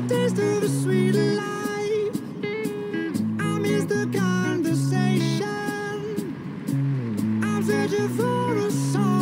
the taste of the sweet life. I miss the conversation. I'm searching for a song.